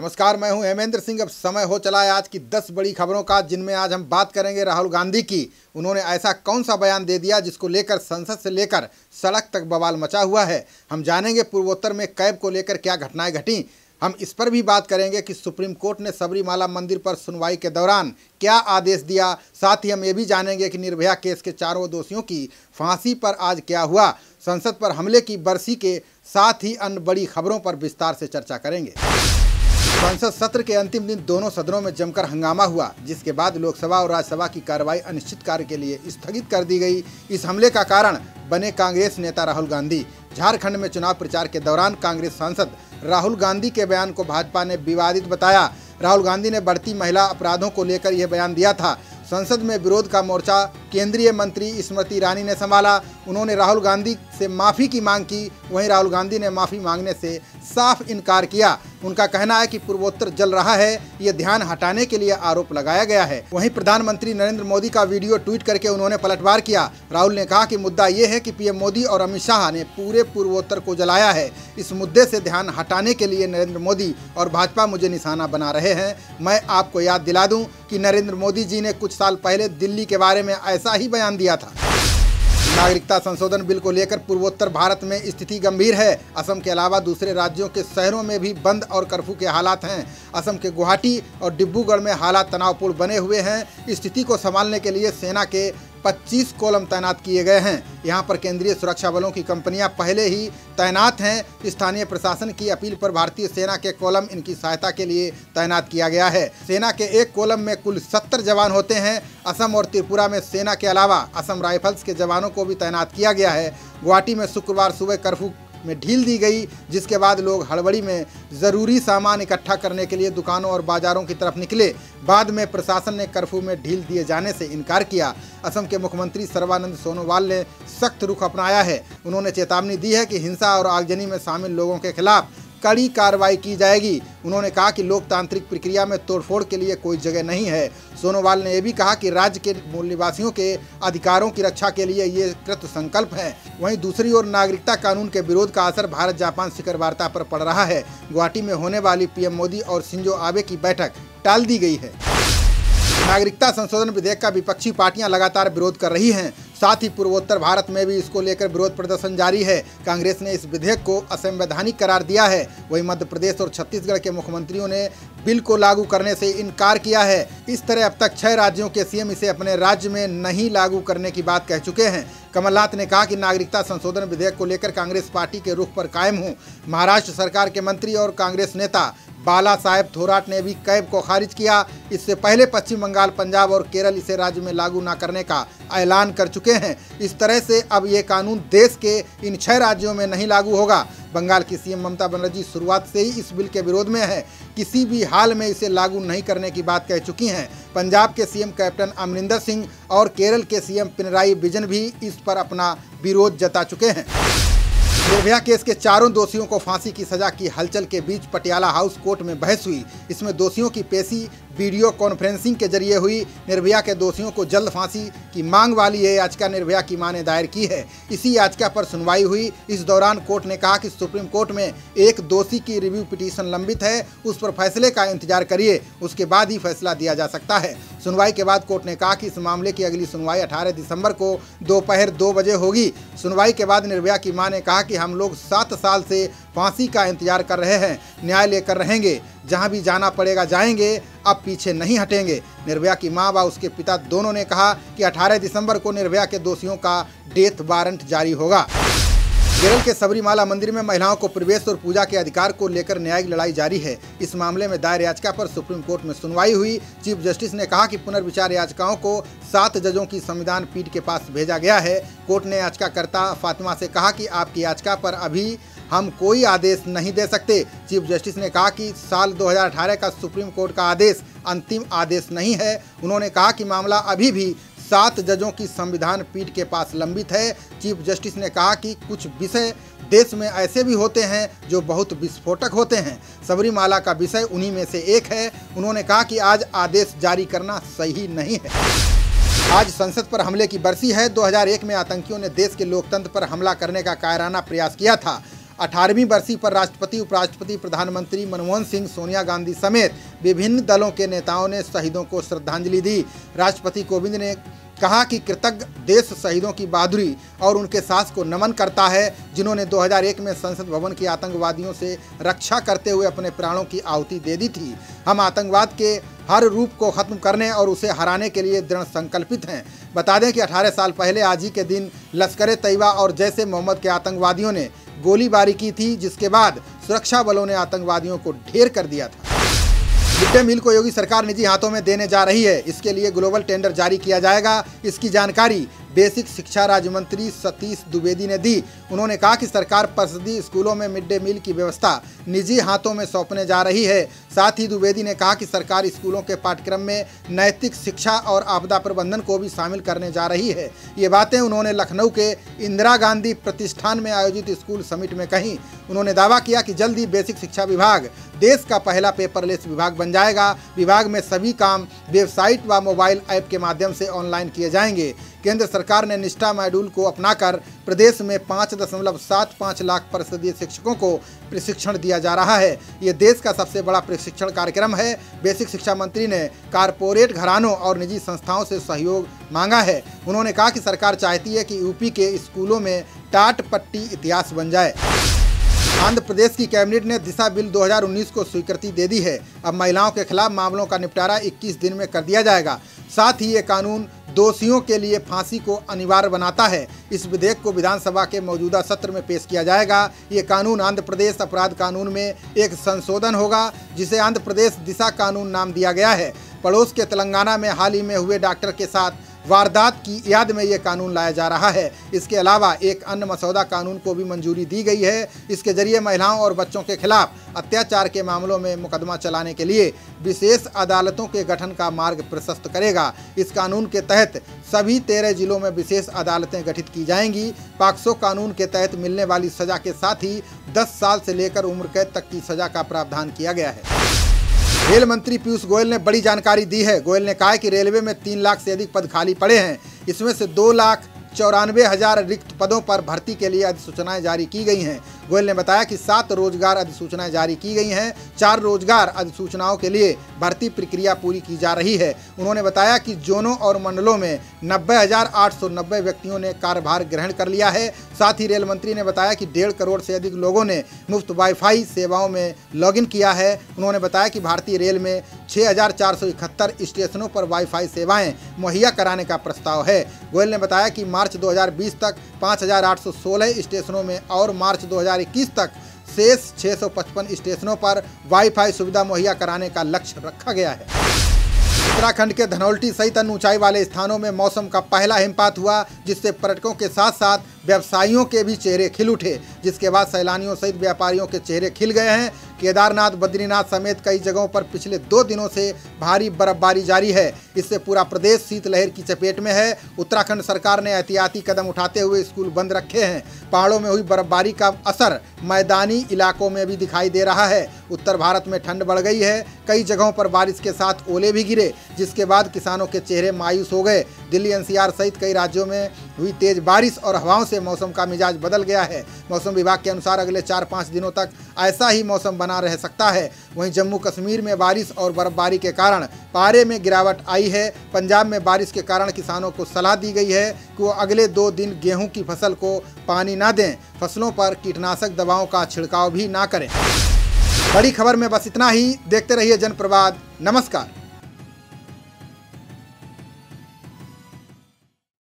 नमस्कार, मैं हूं अमेंद्र सिंह। अब समय हो चला है आज की 10 बड़ी खबरों का, जिनमें आज हम बात करेंगे राहुल गांधी की। उन्होंने ऐसा कौन सा बयान दे दिया जिसको लेकर संसद से लेकर सड़क तक बवाल मचा हुआ है। हम जानेंगे पूर्वोत्तर में कैब को लेकर क्या घटनाएं घटीं। हम इस पर भी बात करेंगे कि सुप्रीम कोर्ट ने सबरीमाला मंदिर पर सुनवाई के दौरान क्या आदेश दिया। साथ ही हम ये भी जानेंगे कि निर्भया केस के चारों दोषियों की फांसी पर आज क्या हुआ। संसद पर हमले की बरसी के साथ ही अन्य बड़ी खबरों पर विस्तार से चर्चा करेंगे। संसद सत्र के अंतिम दिन दोनों सदनों में जमकर हंगामा हुआ, जिसके बाद लोकसभा और राज्यसभा की कार्रवाई अनिश्चित काल के लिए स्थगित कर दी गई। इस हमले का कारण बने कांग्रेस नेता राहुल गांधी। झारखंड में चुनाव प्रचार के दौरान कांग्रेस सांसद राहुल गांधी के बयान को भाजपा ने विवादित बताया। राहुल गांधी ने बढ़ती महिला अपराधों को लेकर यह बयान दिया था। संसद में विरोध का मोर्चा केंद्रीय मंत्री स्मृति ईरानी ने संभाला। उन्होंने राहुल गांधी से माफ़ी की मांग की। वहीं राहुल गांधी ने माफ़ी मांगने से साफ इनकार किया। उनका कहना है कि पूर्वोत्तर जल रहा है, ये ध्यान हटाने के लिए आरोप लगाया गया है। वहीं प्रधानमंत्री नरेंद्र मोदी का वीडियो ट्वीट करके उन्होंने पलटवार किया। राहुल ने कहा कि मुद्दा ये है कि पीएम मोदी और अमित शाह ने पूरे पूर्वोत्तर को जलाया है। इस मुद्दे से ध्यान हटाने के लिए नरेंद्र मोदी और भाजपा मुझे निशाना बना रहे हैं। मैं आपको याद दिला दूं कि नरेंद्र मोदी जी ने कुछ साल पहले दिल्ली के बारे में ऐसा ही बयान दिया था। नागरिकता संशोधन बिल को लेकर पूर्वोत्तर भारत में स्थिति गंभीर है। असम के अलावा दूसरे राज्यों के शहरों में भी बंद और कर्फ्यू के हालात हैं। असम के गुवाहाटी और डिब्रूगढ़ में हालात तनावपूर्ण बने हुए हैं। स्थिति को संभालने के लिए सेना के 25 कॉलम तैनात किए गए हैं। यहां पर केंद्रीय सुरक्षा बलों की कंपनियां पहले ही तैनात हैं। स्थानीय प्रशासन की अपील पर भारतीय सेना के कॉलम इनकी सहायता के लिए तैनात किया गया है। सेना के एक कॉलम में कुल 70 जवान होते हैं। असम और त्रिपुरा में सेना के अलावा असम राइफल्स के जवानों को भी तैनात किया गया है। गुवाहाटी में शुक्रवार सुबह कर्फ्यू में ढील दी गई, जिसके बाद लोग हड़बड़ी में जरूरी सामान इकट्ठा करने के लिए दुकानों और बाजारों की तरफ निकले। बाद में प्रशासन ने कर्फ्यू में ढील दिए जाने से इनकार किया। असम के मुख्यमंत्री सर्वानंद सोनोवाल ने सख्त रुख अपनाया है। उन्होंने चेतावनी दी है कि हिंसा और आगजनी में शामिल लोगों के खिलाफ कड़ी कार्रवाई की जाएगी। उन्होंने कहा कि लोकतांत्रिक प्रक्रिया में तोड़फोड़ के लिए कोई जगह नहीं है। सोनोवाल ने यह भी कहा कि राज्य के मूल निवासियों के अधिकारों की रक्षा के लिए ये कृत संकल्प है। वहीं दूसरी ओर नागरिकता कानून के विरोध का असर भारत जापान शिखर वार्ता पर पड़ रहा है। गुवाहाटी में होने वाली पीएम मोदी और शिंजो आबे की बैठक टाल दी गई है। नागरिकता संशोधन विधेयक का विपक्षी पार्टियां लगातार विरोध कर रही हैं। साथ ही पूर्वोत्तर भारत में भी इसको लेकर विरोध प्रदर्शन जारी है। कांग्रेस ने इस विधेयक को असंवैधानिक करार दिया है। वहीं मध्य प्रदेश और छत्तीसगढ़ के मुख्यमंत्रियों ने बिल को लागू करने से इनकार किया है। इस तरह अब तक 6 राज्यों के सीएम इसे अपने राज्य में नहीं लागू करने की बात कह चुके हैं। कमलनाथ ने कहा कि नागरिकता संशोधन विधेयक को लेकर कांग्रेस पार्टी के रुख पर कायम हूँ। महाराष्ट्र सरकार के मंत्री और कांग्रेस नेता बाला साहेब थोराट ने भी कैब को खारिज किया। इससे पहले पश्चिम बंगाल, पंजाब और केरल इसे राज्य में लागू न करने का ऐलान कर चुके हैं। इस तरह से अब ये कानून देश के इन 6 राज्यों में नहीं लागू होगा। बंगाल की सीएम ममता बनर्जी शुरुआत से ही इस बिल के विरोध में है, किसी भी हाल में इसे लागू नहीं करने की बात कह चुकी हैं। पंजाब के सीएम कैप्टन अमरिंदर सिंह और केरल के सीएम पिनराई विजयन भी इस पर अपना विरोध जता चुके हैं। निर्भया केस के चारों दोषियों को फांसी की सजा की हलचल के बीच पटियाला हाउस कोर्ट में बहस हुई। इसमें दोषियों की पेशी वीडियो कॉन्फ्रेंसिंग के जरिए हुई। निर्भया के दोषियों को जल्द फांसी की मांग वाली यह याचिका निर्भया की मां ने दायर की है। इसी याचिका पर सुनवाई हुई। इस दौरान कोर्ट ने कहा कि सुप्रीम कोर्ट में एक दोषी की रिव्यू पिटीशन लंबित है, उस पर फैसले का इंतजार करिए, उसके बाद ही फैसला दिया जा सकता है। सुनवाई के बाद कोर्ट ने कहा कि इस मामले की अगली सुनवाई 18 दिसंबर को दोपहर 2 बजे होगी। सुनवाई के बाद निर्भया की मां ने कहा कि हम लोग 7 साल से फांसी का इंतजार कर रहे हैं, न्याय लेकर रहेंगे, जहां भी जाना पड़ेगा जाएंगे, अब पीछे नहीं हटेंगे। निर्भया की मां व उसके पिता दोनों ने कहा कि 18 दिसंबर को निर्भया के दोषियों का डेथ वारंट जारी होगा। केरल के सबरीमाला मंदिर में महिलाओं को प्रवेश और पूजा के अधिकार को लेकर न्यायिक लड़ाई जारी है। इस मामले में दायर याचिका पर सुप्रीम कोर्ट में सुनवाई हुई। चीफ जस्टिस ने कहा कि पुनर्विचार याचिकाओं को 7 जजों की संविधान पीठ के पास भेजा गया है। कोर्ट ने याचिकाकर्ता फातिमा से कहा कि आपकी याचिका पर अभी हम कोई आदेश नहीं दे सकते। चीफ जस्टिस ने कहा कि साल 2018 का सुप्रीम कोर्ट का आदेश अंतिम आदेश नहीं है। उन्होंने कहा कि मामला अभी भी 7 जजों की संविधान पीठ के पास लंबित है। चीफ जस्टिस ने कहा कि कुछ विषय देश में ऐसे भी होते हैं जो बहुत विस्फोटक होते हैं। सबरीमाला का विषय उन्हीं में से एक है। उन्होंने कहा कि आज आदेश जारी करना सही नहीं है। आज संसद पर हमले की बरसी है। 2001 में आतंकियों ने देश के लोकतंत्र पर हमला करने का कायराना प्रयास किया था। 18वीं बरसी पर राष्ट्रपति, उपराष्ट्रपति, प्रधानमंत्री मनमोहन सिंह, सोनिया गांधी समेत विभिन्न दलों के नेताओं ने शहीदों को श्रद्धांजलि दी। राष्ट्रपति कोविंद ने कहा कि कृतज्ञ देश शहीदों की बहादुरी और उनके साहस को नमन करता है, जिन्होंने 2001 में संसद भवन की आतंकवादियों से रक्षा करते हुए अपने प्राणों की आहुति दे दी थी। हम आतंकवाद के हर रूप को खत्म करने और उसे हराने के लिए दृढ़ संकल्पित हैं। बता दें कि 18 साल पहले आज ही के दिन लश्करे तैबा और जैश-ए-मोहम्मद के आतंकवादियों ने गोलीबारी की थी, जिसके बाद सुरक्षा बलों ने आतंकवादियों को ढेर कर दिया था। मिड डे मील को योगी सरकार निजी हाथों में देने जा रही है। इसके लिए ग्लोबल टेंडर जारी किया जाएगा। इसकी जानकारी बेसिक शिक्षा राज्य मंत्री सतीश द्विवेदी ने दी। उन्होंने कहा कि सरकार परिषदीय स्कूलों में मिड डे मील की व्यवस्था निजी हाथों में सौंपने जा रही है। साथ ही द्विवेदी ने कहा कि सरकार स्कूलों के पाठ्यक्रम में नैतिक शिक्षा और आपदा प्रबंधन को भी शामिल करने जा रही है। ये बातें उन्होंने लखनऊ के इंदिरा गांधी प्रतिष्ठान में आयोजित स्कूल समिट में कहीं। उन्होंने दावा किया कि जल्द ही बेसिक शिक्षा विभाग देश का पहला पेपरलेस विभाग बन जाएगा। विभाग में सभी काम वेबसाइट व मोबाइल ऐप के माध्यम से ऑनलाइन किए जाएंगे। केंद्र सरकार ने निष्ठा मॉड्यूल को अपनाकर प्रदेश में 5.75 लाख परिषदीय शिक्षकों को प्रशिक्षण दिया जा रहा है। ये देश का सबसे बड़ा प्रशिक्षण कार्यक्रम है। बेसिक शिक्षा मंत्री ने कारपोरेट घरानों और निजी संस्थाओं से सहयोग मांगा है। उन्होंने कहा कि सरकार चाहती है कि यूपी के स्कूलों में टाट पट्टी इतिहास बन जाए। आंध्र प्रदेश की कैबिनेट ने दिशा बिल 2019 को स्वीकृति दे दी है। अब महिलाओं के खिलाफ मामलों का निपटारा 21 दिन में कर दिया जाएगा। साथ ही ये कानून दोषियों के लिए फांसी को अनिवार्य बनाता है। इस विधेयक को विधानसभा के मौजूदा सत्र में पेश किया जाएगा। ये कानून आंध्र प्रदेश अपराध कानून में एक संशोधन होगा, जिसे आंध्र प्रदेश दिशा कानून नाम दिया गया है। पड़ोस के तेलंगाना में हाल ही में हुए डॉक्टर के साथ वारदात की याद में यह कानून लाया जा रहा है। इसके अलावा एक अन्य मसौदा कानून को भी मंजूरी दी गई है। इसके जरिए महिलाओं और बच्चों के खिलाफ अत्याचार के मामलों में मुकदमा चलाने के लिए विशेष अदालतों के गठन का मार्ग प्रशस्त करेगा। इस कानून के तहत सभी 13 जिलों में विशेष अदालतें गठित की जाएंगी। पॉक्सो कानून के तहत मिलने वाली सजा के साथ ही 10 साल से लेकर उम्र कैद तक की सजा का प्रावधान किया गया है। रेल मंत्री पीयूष गोयल ने बड़ी जानकारी दी है। गोयल ने कहा कि रेलवे में 3 लाख से अधिक पद खाली पड़े हैं। इसमें से 2,94,000 रिक्त पदों पर भर्ती के लिए अधिसूचनाएं जारी की गई हैं। गोयल ने बताया कि 7 रोजगार अधिसूचनाएं जारी की गई हैं। 4 रोजगार अधिसूचनाओं के लिए भर्ती प्रक्रिया पूरी की जा रही है। उन्होंने बताया कि जोनों और मंडलों में 90,890 व्यक्तियों ने कार्यभार ग्रहण कर लिया है। साथ ही रेल मंत्री ने बताया कि 1.5 करोड़ से अधिक लोगों ने मुफ्त वाईफाई सेवाओं में लॉगिन किया है। उन्होंने बताया कि भारतीय रेल में 6,471 स्टेशनों पर वाईफाई सेवाएं मुहैया कराने का प्रस्ताव है। गोयल ने बताया कि मार्च 2020 तक 5,816 स्टेशनों में और मार्च 2021 तक शेष 655 स्टेशनों पर वाईफाई सुविधा मुहैया कराने का लक्ष्य रखा गया है। उत्तराखंड के धनौल्टी सहित अन्य ऊंचाई वाले स्थानों में मौसम का पहला हिमपात हुआ, जिससे पर्यटकों के साथ साथ व्यवसायियों के भी चेहरे खिल उठे, जिसके बाद सैलानियों सहित व्यापारियों के चेहरे खिल गए हैं। केदारनाथ, बद्रीनाथ समेत कई जगहों पर पिछले 2 दिनों से भारी बर्फबारी जारी है। इससे पूरा प्रदेश शीतलहर की चपेट में है। उत्तराखंड सरकार ने एहतियाती कदम उठाते हुए स्कूल बंद रखे हैं। पहाड़ों में हुई बर्फबारी का असर मैदानी इलाकों में भी दिखाई दे रहा है। उत्तर भारत में ठंड बढ़ गई है। कई जगहों पर बारिश के साथ ओले भी गिरे, जिसके बाद किसानों के चेहरे मायूस हो गए। दिल्ली एनसीआर सहित कई राज्यों में हुई तेज बारिश और हवाओं से मौसम का मिजाज बदल गया है। मौसम विभाग के अनुसार अगले 4-5 दिनों तक ऐसा ही मौसम बना रह सकता है। वहीं जम्मू कश्मीर में बारिश और बर्फबारी के कारण पारे में गिरावट आई है। पंजाब में बारिश के कारण किसानों को सलाह दी गई है कि वो अगले 2 दिन गेहूं की फसल को पानी ना दें। फसलों पर कीटनाशक दवाओं का छिड़काव भी ना करें। बड़ी खबर में बस इतना ही। देखते रहिए जनप्रवाद। नमस्कार।